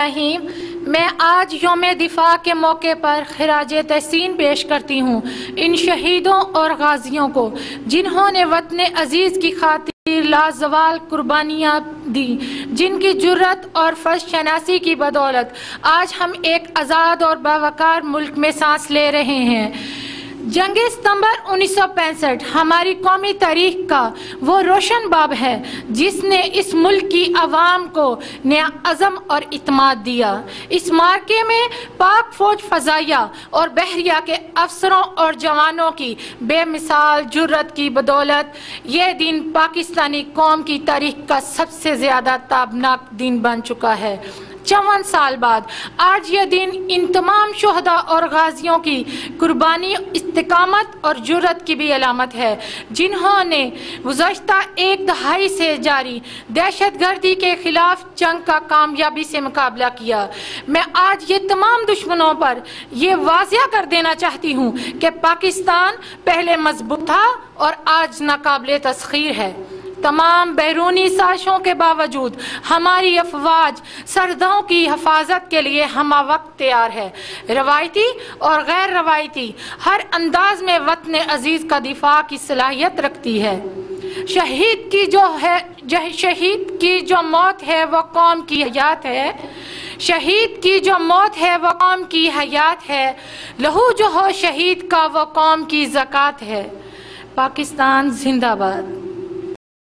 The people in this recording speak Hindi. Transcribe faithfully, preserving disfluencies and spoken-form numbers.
रहीम, मैं आज योम दिफा के मौके पर खिराजे तहसीन पेश करती हूँ इन शहीदों और गाजियों को जिन्होंने वतन अजीज़ की खातिर लाजवाल कुर्बानियाँ दी, जिनकी जुर्रत और फर्ज शनासी की बदौलत आज हम एक आज़ाद और बावकार मुल्क में सांस ले रहे हैं। जंग सितंबर उन्नीस सौ पैंसठ हमारी कौमी तारीख का वो रोशन बाब है जिसने इस मुल्क की आवाम को नया अज़म और इत्माद दिया। इस मार्के में पाक फौज फ़ज़ाइया और बहरिया के अफसरों और जवानों की बेमिसाल जुर्रत की बदौलत ये दिन पाकिस्तानी कौम की तारीख का सबसे ज़्यादा ताबनाक दिन बन चुका है। चौवन साल बाद आज यह दिन इन तमाम शोहदा और गाजियों की कुर्बानी, इस्तिकामत और जुर्रत की भी अलामत है जिन्होंने गुज़श्ता एक दहाई से जारी दहशतगर्दी के खिलाफ जंग का कामयाबी से मुकाबला किया। मैं आज ये तमाम दुश्मनों पर यह वाज़िया कर देना चाहती हूँ कि पाकिस्तान पहले मजबूत था और आज नाकाबिले तस्खीर है। तमाम बैरूनी साजों के बावजूद हमारी अफवाज सरहदों की हिफाजत के लिए हम वक्त तैयार है। रवायती और गैर रवायती हर अंदाज में वतन अजीज़ का दिफा की सलाहियत रखती है। शहीद की जो है शहीद की जो मौत है वह कौम की हयात है। शहीद की जो मौत है वह कौम की हयात है। लहू जो हो शहीद का वह कौम की ज़कात है। पाकिस्तान जिंदाबाद।